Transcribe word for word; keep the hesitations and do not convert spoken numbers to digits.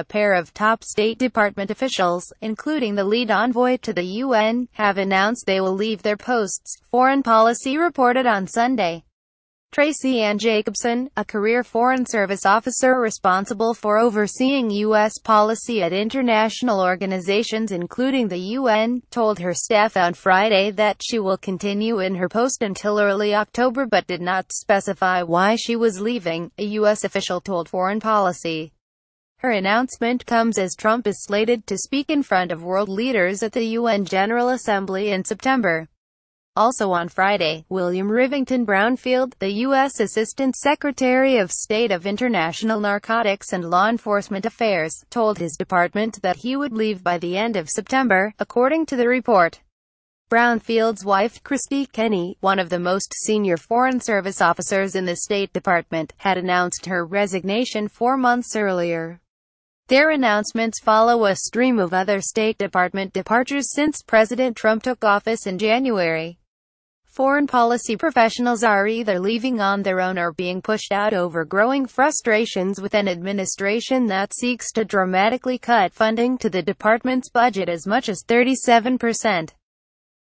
A pair of top State Department officials, including the lead envoy to the U N, have announced they will leave their posts, Foreign Policy reported on Sunday. Tracy Ann Jacobson, a career Foreign Service officer responsible for overseeing U S policy at international organizations including the U N, told her staff on Friday that she will continue in her post until early October but did not specify why she was leaving, a U S official told Foreign Policy. Her announcement comes as Trump is slated to speak in front of world leaders at the U N General Assembly in September. Also on Friday, William Rivington Brownfield, the U S Assistant Secretary of State of International Narcotics and Law Enforcement Affairs, told his department that he would leave by the end of September, according to the report. Brownfield's wife, Christie Kenney, one of the most senior Foreign Service officers in the State Department, had announced her resignation four months earlier. Their announcements follow a stream of other State Department departures since President Trump took office in January. Foreign policy professionals are either leaving on their own or being pushed out over growing frustrations with an administration that seeks to dramatically cut funding to the department's budget as much as thirty-seven percent.